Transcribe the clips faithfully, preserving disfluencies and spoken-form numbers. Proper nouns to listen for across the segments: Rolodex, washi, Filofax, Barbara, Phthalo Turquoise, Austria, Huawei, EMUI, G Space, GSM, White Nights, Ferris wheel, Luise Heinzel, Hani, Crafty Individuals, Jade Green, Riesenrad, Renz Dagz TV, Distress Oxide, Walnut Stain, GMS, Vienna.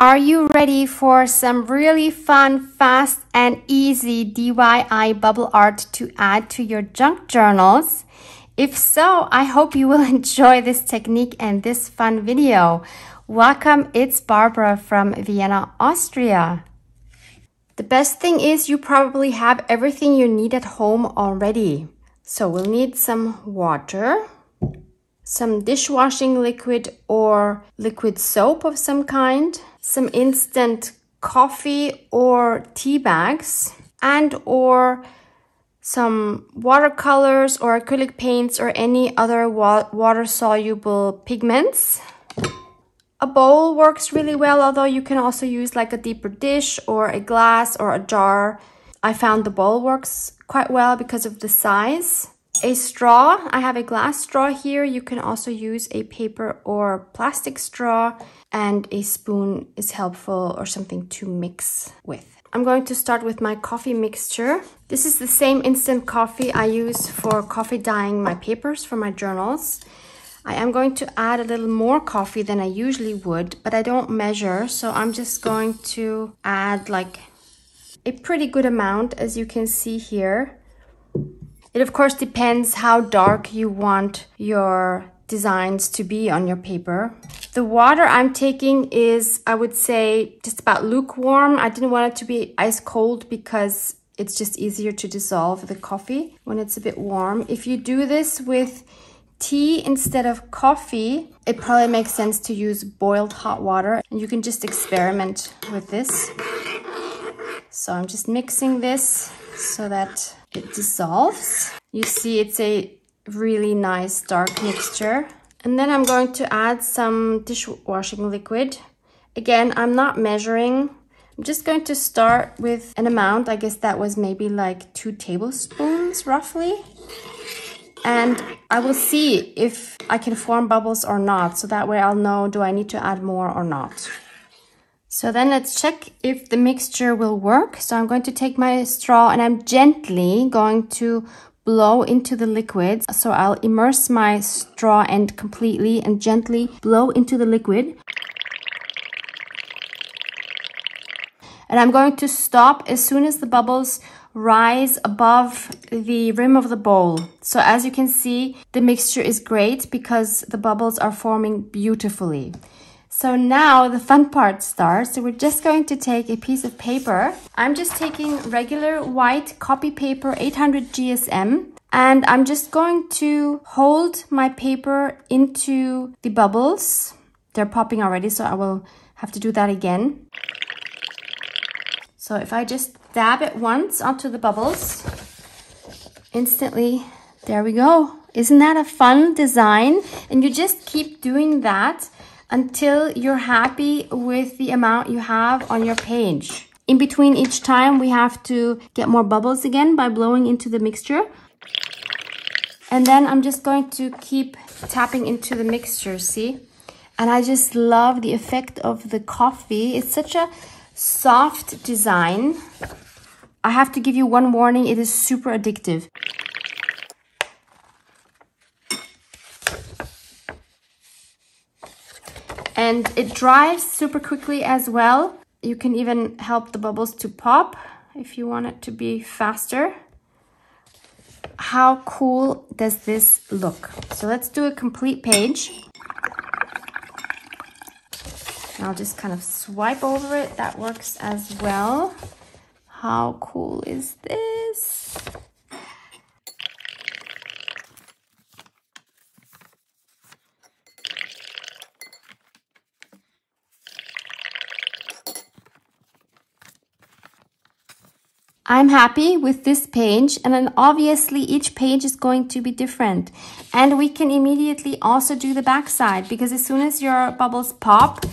Are you ready for some really fun, fast, and easy D I Y bubble art to add to your junk journals? If so, I hope you will enjoy this technique and this fun video. Welcome, it's Barbara from Vienna, Austria. The best thing is you probably have everything you need at home already. So we'll need some water, some dishwashing liquid or liquid soap of some kind, some instant coffee or tea bags, and or some watercolors or acrylic paints or any other wa water-soluble pigments. A bowl works really well, although you can also use like a deeper dish or a glass or a jar. I found the bowl works quite well because of the size. A straw, I have a glass straw here. You can also use a paper or plastic straw, and a spoon is helpful or something to mix with. I'm going to start with my coffee mixture. This is the same instant coffee I use for coffee dyeing my papers for my journals. I am going to add a little more coffee than I usually would, but I don't measure, so I'm just going to add like a pretty good amount, as you can see here. It of course depends how dark you want your designs to be on your paper. The water I'm taking is, I would say, just about lukewarm. I didn't want it to be ice cold because it's just easier to dissolve the coffee when it's a bit warm. If you do this with tea instead of coffee, it probably makes sense to use boiled hot water, and you can just experiment with this. So I'm just mixing this so that it dissolves. You see it's a really nice dark mixture. And then I'm going to add some dishwashing liquid. Again, I'm not measuring. I'm just going to start with an amount. I guess that was maybe like two tablespoons roughly. And I will see if I can form bubbles or not. So that way I'll know, do I need to add more or not. So then let's check if the mixture will work. So I'm going to take my straw and I'm gently going to blow into the liquid. So I'll immerse my straw end completely and gently blow into the liquid. And I'm going to stop as soon as the bubbles rise above the rim of the bowl. So as you can see, the mixture is great because the bubbles are forming beautifully. So now the fun part starts. So we're just going to take a piece of paper. I'm just taking regular white copy paper, eight hundred G S M. And I'm just going to hold my paper into the bubbles. They're popping already, so I will have to do that again. So if I just dab it once onto the bubbles, instantly, there we go. Isn't that a fun design? And you just keep doing that until you're happy with the amount you have on your page. In between each time, we have to get more bubbles again by blowing into the mixture. And then I'm just going to keep tapping into the mixture, see? And I just love the effect of the coffee. It's such a soft design. I have to give you one warning, it is super addictive. And it dries super quickly as well. You can even help the bubbles to pop if you want it to be faster. How cool does this look? So let's do a complete page. And I'll just kind of swipe over it. That works as well. How cool is this? I'm happy with this page, and then obviously each page is going to be different. And we can immediately also do the backside, because as soon as your bubbles pop,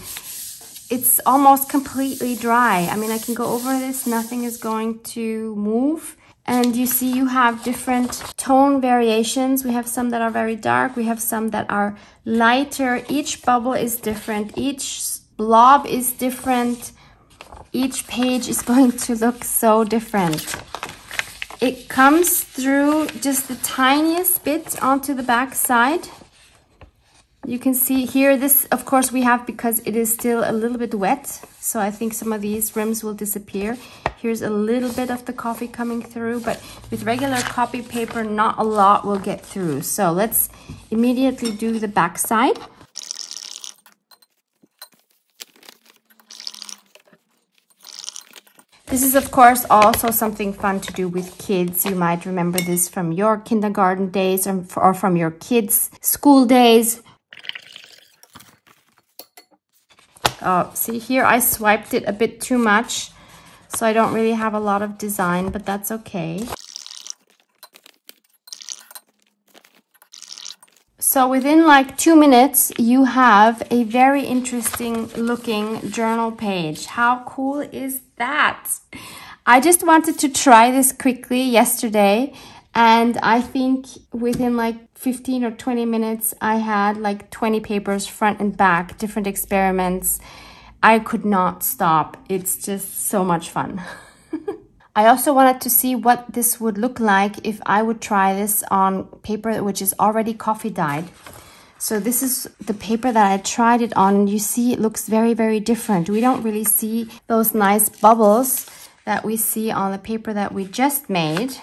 it's almost completely dry. I mean, I can go over this, nothing is going to move. And you see you have different tone variations. We have some that are very dark, we have some that are lighter. Each bubble is different, each blob is different. Each page is going to look so different. It comes through just the tiniest bit onto the back side. You can see here, this of course we have because it is still a little bit wet, so I think some of these rims will disappear. Here's a little bit of the coffee coming through, but with regular copy paper not a lot will get through. So let's immediately do the back side. This is of course also something fun to do with kids. You might remember this from your kindergarten days or from your kids' school days. Oh, see here I swiped it a bit too much, so I don't really have a lot of design, but that's okay. So within like two minutes, you have a very interesting looking journal page. How cool is that? I just wanted to try this quickly yesterday, and I think within like fifteen or twenty minutes, I had like twenty papers front and back, different experiments. I could not stop. It's just so much fun. I also wanted to see what this would look like if I would try this on paper which is already coffee dyed. So this is the paper that I tried it on, and you see it looks very, very different. We don't really see those nice bubbles that we see on the paper that we just made.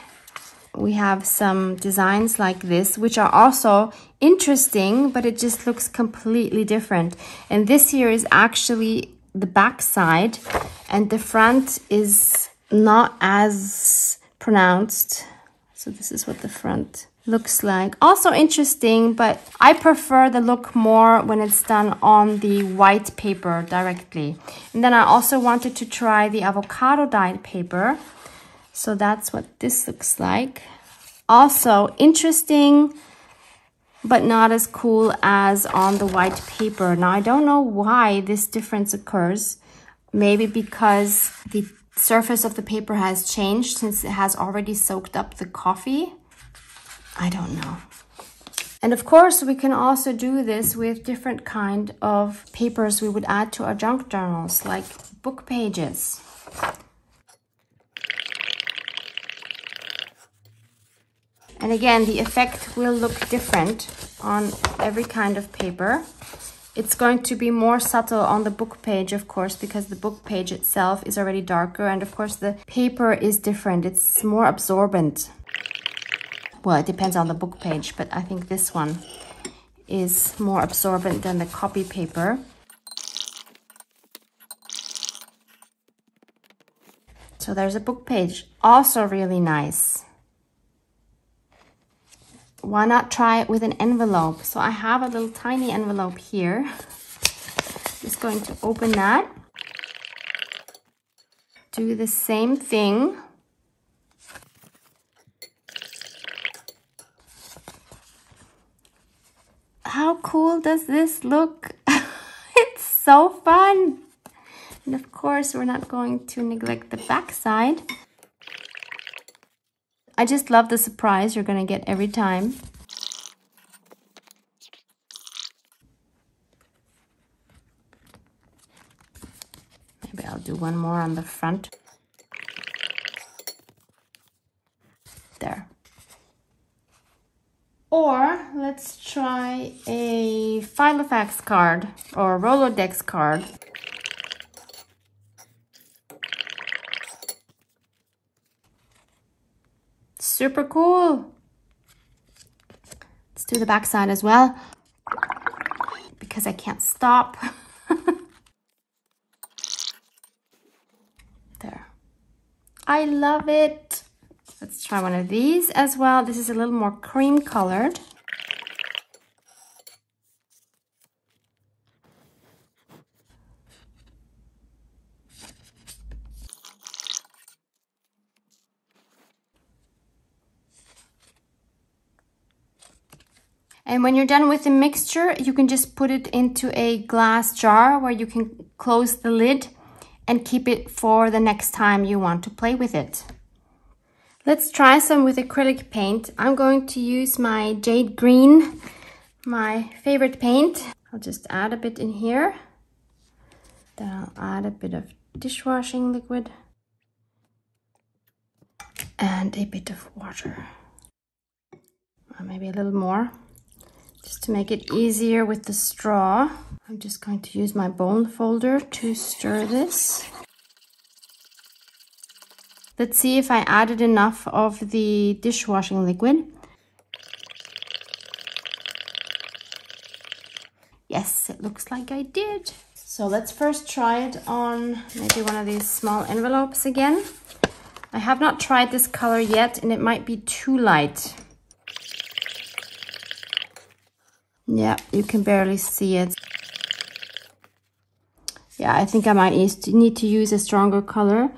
We have some designs like this, which are also interesting, but it just looks completely different. And this here is actually the back side, and the front is not as pronounced. So this is what the front looks like. Also interesting, but I prefer the look more when it's done on the white paper directly. And then I also wanted to try the avocado dyed paper. So that's what this looks like. Also interesting, but not as cool as on the white paper. Now I don't know why this difference occurs. Maybe because the surface of the paper has changed since it has already soaked up the coffee. I don't know. And of course, we can also do this with different kind of papers we would add to our junk journals, like book pages. And again, the effect will look different on every kind of paper. It's going to be more subtle on the book page, of course, because the book page itself is already darker. And of course, the paper is different. It's more absorbent. Well, it depends on the book page, but I think this one is more absorbent than the copy paper. So there's a book page. Also really nice. Why not try it with an envelope? So I have a little tiny envelope here. Just going to open that. Do the same thing. How cool does this look? It's so fun. And of course, we're not going to neglect the back side. I just love the surprise you're gonna get every time. Maybe I'll do one more on the front. There. Or let's try a Filofax card or a Rolodex card. Super cool. Let's do the back side as well, because I can't stop. There. I love it. Let's try one of these as well. This is a little more cream colored. And when you're done with the mixture, you can just put it into a glass jar where you can close the lid and keep it for the next time you want to play with it. Let's try some with acrylic paint. I'm going to use my Jade Green, my favorite paint. I'll just add a bit in here. Then I'll add a bit of dishwashing liquid and a bit of water. Or maybe a little more. Just to make it easier with the straw, I'm just going to use my bone folder to stir this. Let's see if I added enough of the dishwashing liquid. Yes, it looks like I did. So let's first try it on maybe one of these small envelopes again. I have not tried this color yet, and it might be too light. Yeah, you can barely see it. Yeah, I think I might need to use a stronger color.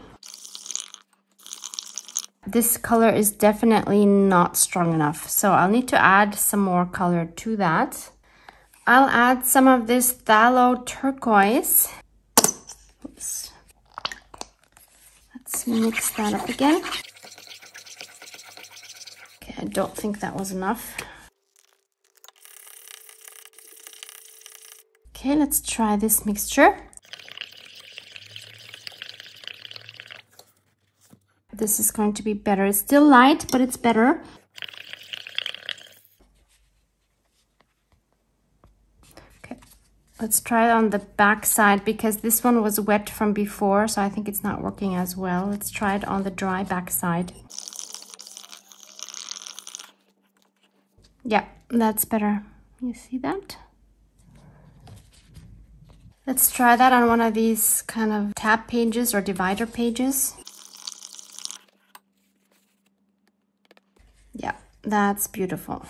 This color is definitely not strong enough, so I'll need to add some more color to that. I'll add some of this Phthalo Turquoise. Oops. Let's mix that up again. Okay, I don't think that was enough. Okay, let's try this mixture. This is going to be better. It's still light, but it's better. Let's try it on the back side because this one was wet from before, so I think it's not working as well. Let's try it on the dry back side. Yeah, that's better. You see that? Let's try that on one of these kind of tab pages or divider pages. Yeah, that's beautiful.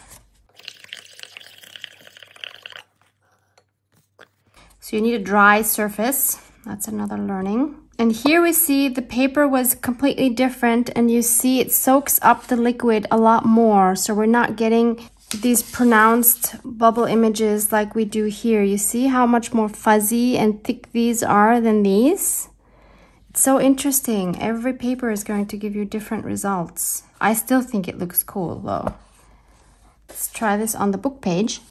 So you need a dry surface. That's another learning. And here we see the paper was completely different, and you see it soaks up the liquid a lot more. So we're not getting these pronounced bubble images like we do here. You see how much more fuzzy and thick these are than these? It's so interesting. Every paper is going to give you different results. I still think it looks cool though. Let's try this on the book page.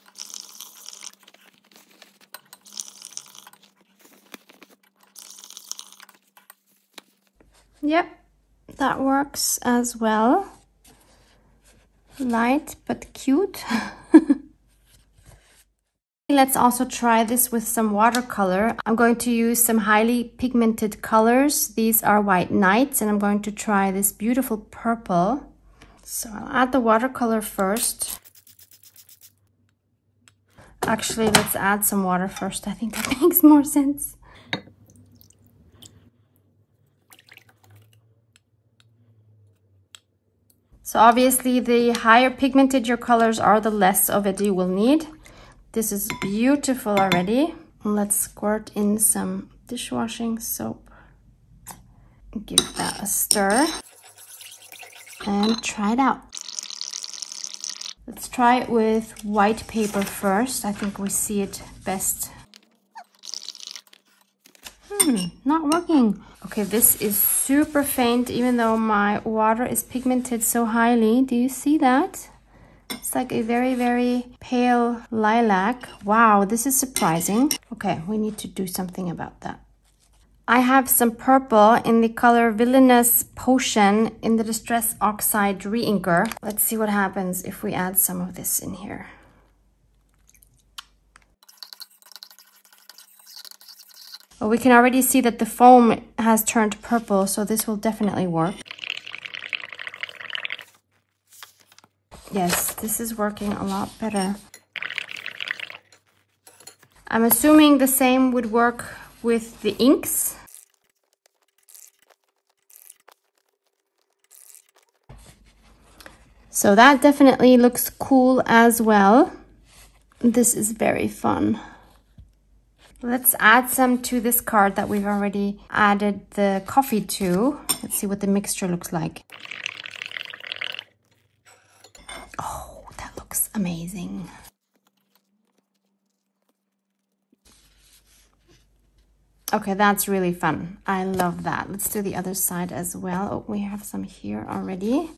Yep, that works as well. Light but cute. Let's also try this with some watercolor. I'm going to use some highly pigmented colors. These are White Nights, and I'm going to try this beautiful purple. So I'll add the watercolor first. Actually, let's add some water first. I think that makes more sense. So obviously, the higher pigmented your colors are, the less of it you will need. This is beautiful already. Let's squirt in some dishwashing soap. Give that a stir. And try it out. Let's try it with white paper first. I think we see it best. Hmm, not working. Okay, this is super faint, even though my water is pigmented so highly. Do you see that? It's like a very, very pale lilac. Wow, this is surprising. Okay, we need to do something about that. I have some purple in the color Villainous Potion in the Distress Oxide Reinker. Let's see what happens if we add some of this in here. We can already see that the foam has turned purple, so this will definitely work. Yes, this is working a lot better. I'm assuming the same would work with the inks. So that definitely looks cool as well. This is very fun. Let's add some to this card that we've already added the coffee to. Let's see what the mixture looks like. Oh, that looks amazing. Okay, that's really fun. I love that. Let's do the other side as well. Oh, we have some here already.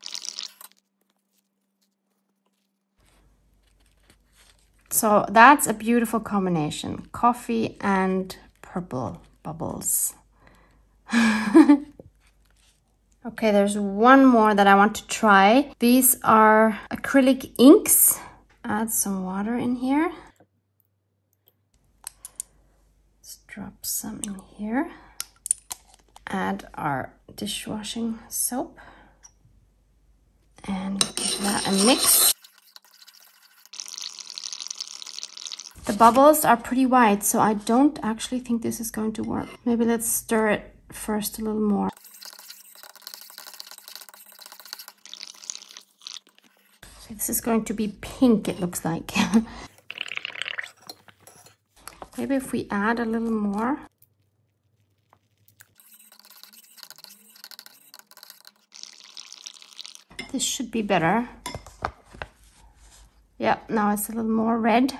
So that's a beautiful combination, coffee and purple bubbles. Okay, there's one more that I want to try. These are acrylic inks. add some water in here. Let's drop some in here. Add our dishwashing soap and give that a mix. The bubbles are pretty wide, so I don't actually think this is going to work. Maybe let's stir it first a little more. So this is going to be pink, it looks like. Maybe if we add a little more. This should be better. Yeah, now it's a little more red.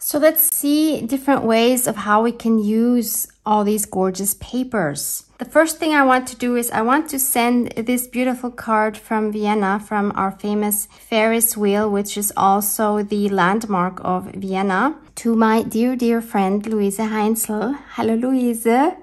So let's see different ways of how we can use all these gorgeous papers. The first thing I want to do is I want to send this beautiful card from Vienna, from our famous Ferris wheel, which is also the landmark of Vienna, to my dear, dear friend Luise Heinzel. Hello, Luise.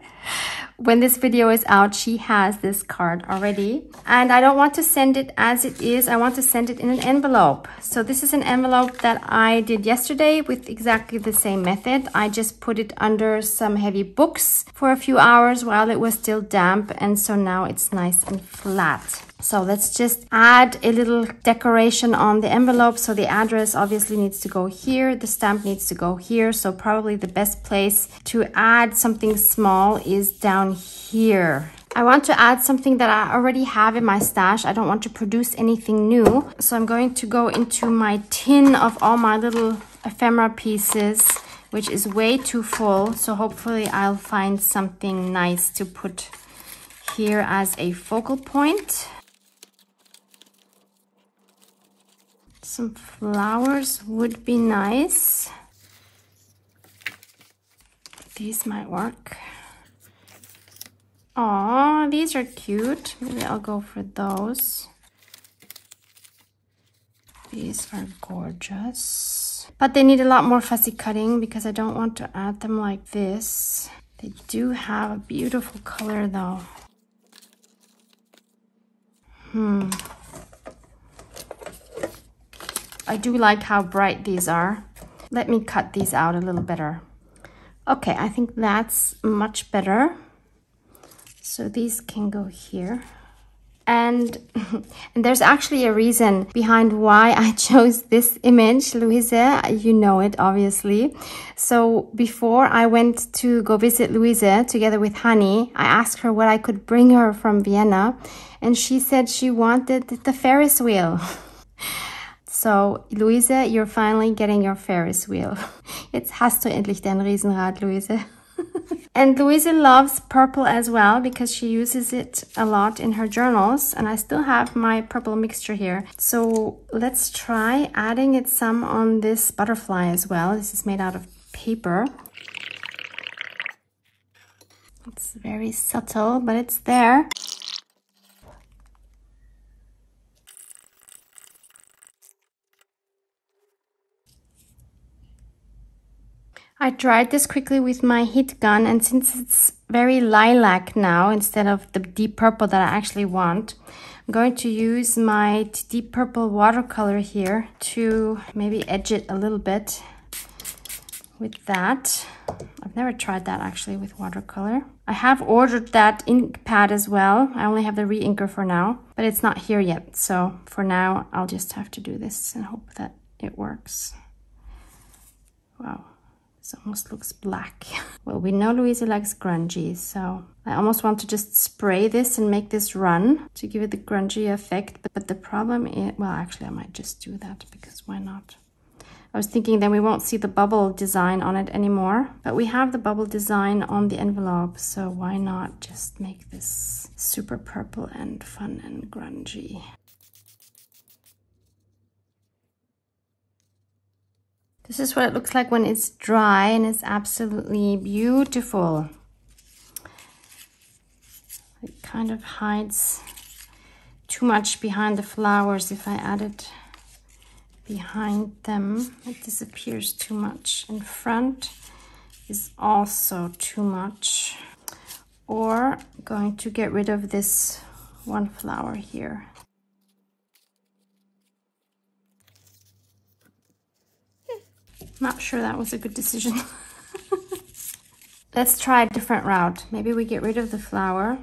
When this video is out, she has this card already. And I don't want to send it as it is. I want to send it in an envelope. So this is an envelope that I did yesterday with exactly the same method. I just put it under some heavy books for a few hours while it was still damp. And so now it's nice and flat. So let's just add a little decoration on the envelope. So the address obviously needs to go here. The stamp needs to go here. So probably the best place to add something small is down here. I want to add something that I already have in my stash. I don't want to produce anything new. So I'm going to go into my tin of all my little ephemera pieces, which is way too full. So hopefully I'll find something nice to put here as a focal point. Some flowers would be nice. These might work. Aw, these are cute. Maybe I'll go for those. These are gorgeous. But they need a lot more fussy cutting because I don't want to add them like this. They do have a beautiful color though. Hmm. I do like how bright these are. Let me cut these out a little better. Okay, I think that's much better. So these can go here. And, and there's actually a reason behind why I chose this image, Luise. You know it, obviously. So before I went to go visit Luise together with Hani, I asked her what I could bring her from Vienna. And she said she wanted the Ferris wheel. So, Luise, you're finally getting your Ferris wheel. Jetzt hast du endlich dein Riesenrad, Luise. And Luise loves purple as well because she uses it a lot in her journals. And I still have my purple mixture here. So, let's try adding it some on this butterfly as well. This is made out of paper. It's very subtle, but it's there. I dried this quickly with my heat gun, and since it's very lilac now instead of the deep purple that I actually want, I'm going to use my deep purple watercolor here to maybe edge it a little bit with that. I've never tried that actually with watercolor. I have ordered that ink pad as well. I only have the re-inker for now, but it's not here yet. So for now, I'll just have to do this and hope that it works. Wow. It almost looks black. Well, we know Luise likes grungy, so I almost want to just spray this and make this run to give it the grungy effect. But, but the problem is, well, actually, I might just do that because why not? I was thinking then we won't see the bubble design on it anymore, but we have the bubble design on the envelope, so why not just make this super purple and fun and grungy? This is what it looks like when it's dry, and it's absolutely beautiful. It kind of hides too much behind the flowers. If I add it behind them, it disappears too much. In front is also too much. Or going to get rid of this one flower here. Not sure that was a good decision. Let's try a different route. Maybe we get rid of the flower.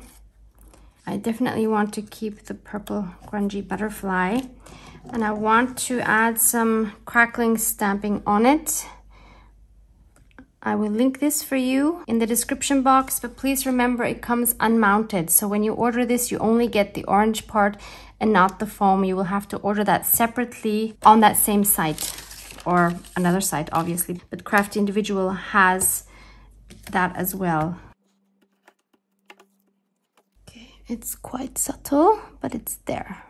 I definitely want to keep the purple grungy butterfly, and I want to add some crackling stamping on it. I will link this for you in the description box, but please remember it comes unmounted. So when you order this, you only get the orange part and not the foam. You will have to order that separately on that same site or another site, obviously. But Crafty Individual has that as well. Okay, it's quite subtle, but it's there.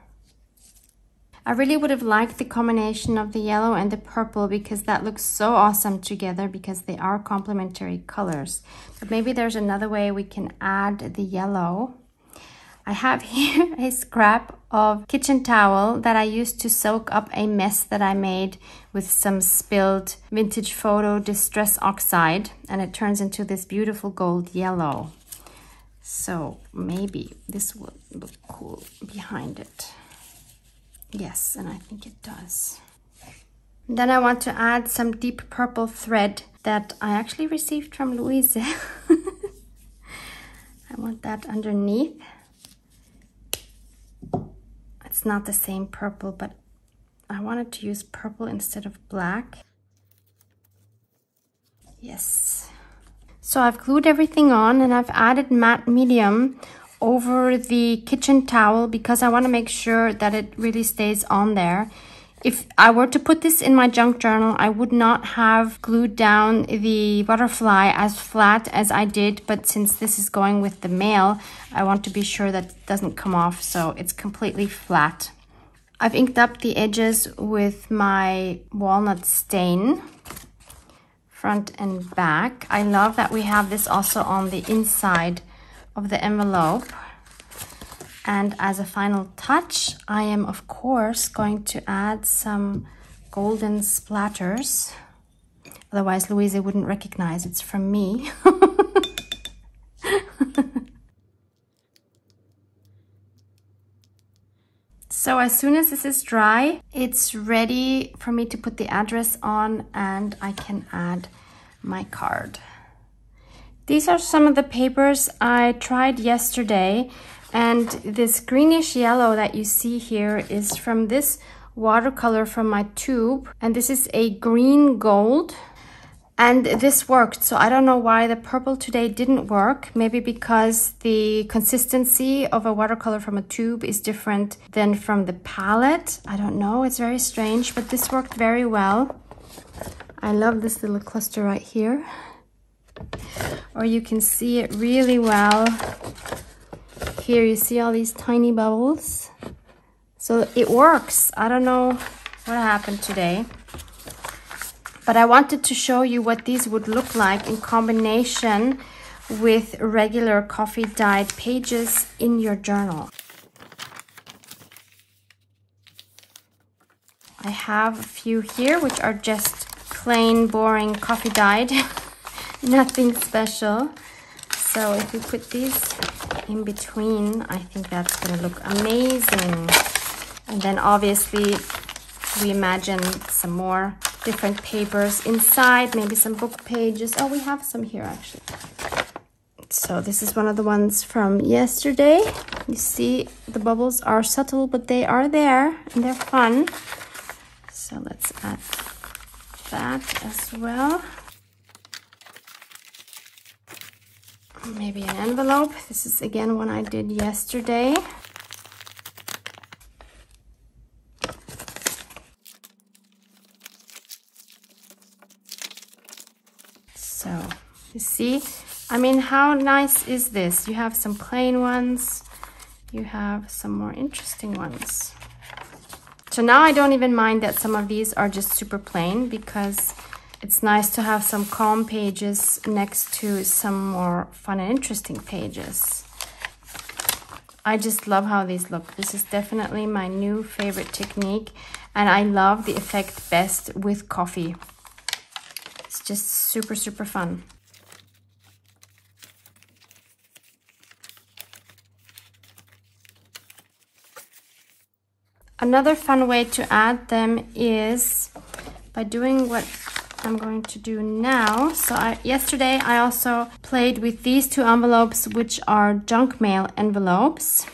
I really would have liked the combination of the yellow and the purple because that looks so awesome together, because they are complementary colors. But maybe there's another way we can add the yellow. I have here a scrap of kitchen towel that I used to soak up a mess that I made with some spilled vintage photo Distress Oxide, and it turns into this beautiful gold yellow. So maybe this will look cool behind it. Yes, and I think it does. Then I want to add some deep purple thread that I actually received from Luise. I want that underneath. It's not the same purple, but I wanted to use purple instead of black. Yes. So I've glued everything on, and I've added matte medium over the kitchen towel because I want to make sure that it really stays on there. If I were to put this in my junk journal, I would not have glued down the butterfly as flat as I did, but since this is going with the mail, I want to be sure that it doesn't come off, so it's completely flat. I've inked up the edges with my walnut stain, front and back. I love that we have this also on the inside of the envelope. And as a final touch, I am of course going to add some golden splatters. Otherwise, Luise wouldn't recognize it's from me. So as soon as this is dry, it's ready for me to put the address on, and I can add my card. These are some of the papers I tried yesterday. And this greenish yellow that you see here is from this watercolor from my tube. And this is a green gold. And this worked. So I don't know why the purple today didn't work. Maybe because the consistency of a watercolor from a tube is different than from the palette. I don't know. It's very strange, but this worked very well. I love this little cluster right here. Or you can see it really well. Here you see all these tiny bubbles. So it works. I don't know what happened today, but I wanted to show you what these would look like in combination with regular coffee dyed pages in your journal. I have a few here which are just plain boring coffee dyed, nothing special. So if we put these in between, I think that's going to look amazing. And then obviously we imagine some more different papers inside, maybe some book pages. Oh, we have some here actually. So this is one of the ones from yesterday. You see the bubbles are subtle, but they are there and they're fun. So let's add that as well. Maybe an envelope. This is again one I did yesterday. So you see, I mean, how nice is this? You have some plain ones, you have some more interesting ones. So now I don't even mind that some of these are just super plain, because it's nice to have some calm pages next to some more fun and interesting pages. I just love how these look. This is definitely my new favorite technique, and I love the effect best with coffee. It's just super, super fun. Another fun way to add them is by doing what I'm going to do now. So I, yesterday I also played with these two envelopes, which are junk mail envelopes.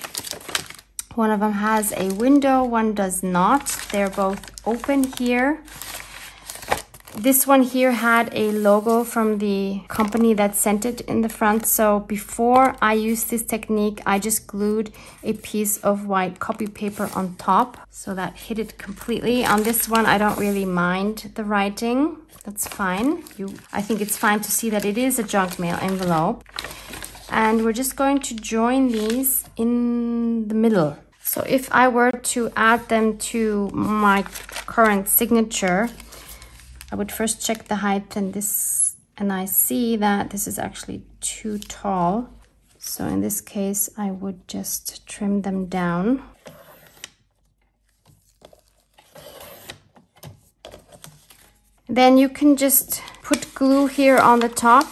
One of them has a window, one does not. They're both open here. This one here had a logo from the company that sent it in the front. So before I used this technique, I just glued a piece of white copy paper on top so that hid it completely. On this one, I don't really mind the writing. That's fine. You, I think it's fine to see that it is a junk mail envelope. And we're just going to join these in the middle. So if I were to add them to my current signature, I would first check the height, and this, and I see that this is actually too tall. So in this case, I would just trim them down. Then you can just put glue here on the top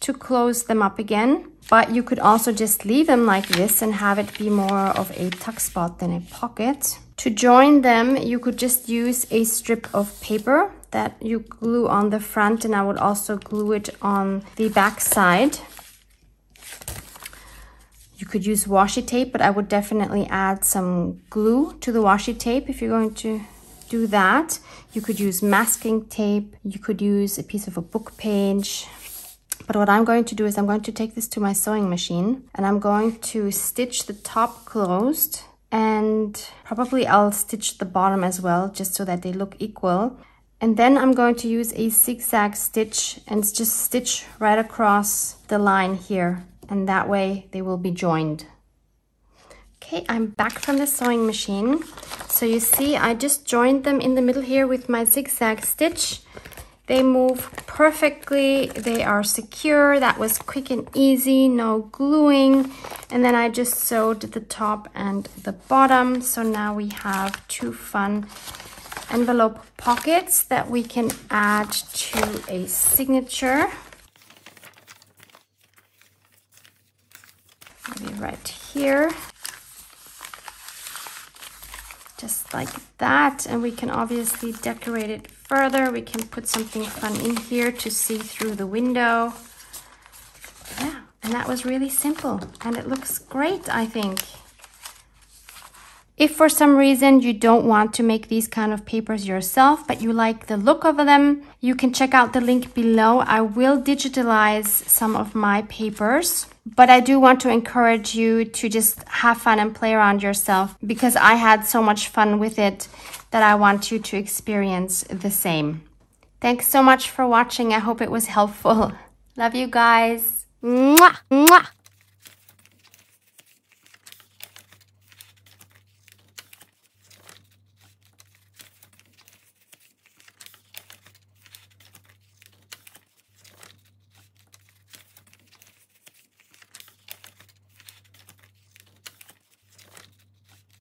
to close them up again. But you could also just leave them like this and have it be more of a tuck spot than a pocket. To join them, you could just use a strip of paper that you glue on the front, and I would also glue it on the back side. You could use washi tape, but I would definitely add some glue to the washi tape if you're going to do that. You could use masking tape, you could use a piece of a book page. But what I'm going to do is I'm going to take this to my sewing machine, and I'm going to stitch the top closed, and probably I'll stitch the bottom as well, just so that they look equal. And then I'm going to use a zigzag stitch and just stitch right across the line here. And that way they will be joined. Okay, I'm back from the sewing machine. So you see, I just joined them in the middle here with my zigzag stitch. They move perfectly. They are secure. That was quick and easy, no gluing. And then I just sewed the top and the bottom. So now we have two fun envelope pockets that we can add to a signature. Maybe right here. Just like that. And we can obviously decorate it further. We can put something fun in here to see through the window. Yeah, and that was really simple. And it looks great, I think. If for some reason you don't want to make these kind of papers yourself, but you like the look of them, you can check out the link below. I will digitalize some of my papers, but I do want to encourage you to just have fun and play around yourself, because I had so much fun with it that I want you to experience the same. Thanks so much for watching. I hope it was helpful. Love you guys. Mwah! Mwah!